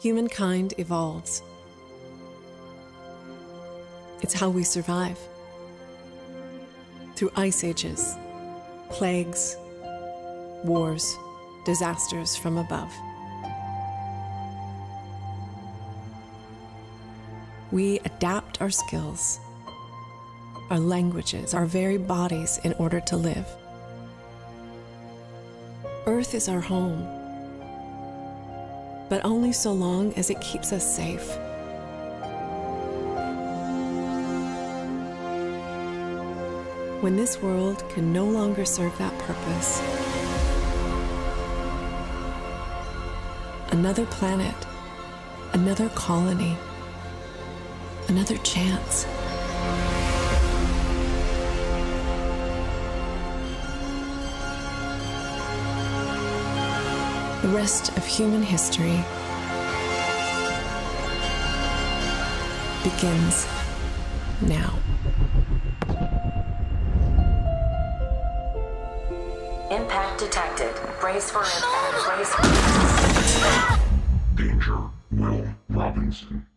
Humankind evolves. It's how we survive. Through ice ages, plagues, wars, disasters from above. We adapt our skills, our languages, our very bodies in order to live. Earth is our home, but only so long as it keeps us safe. When this world can no longer serve that purpose, another planet, another colony, another chance. The rest of human history begins now. Impact detected. Brace for impact. Brace for impact. Danger, Will Robinson.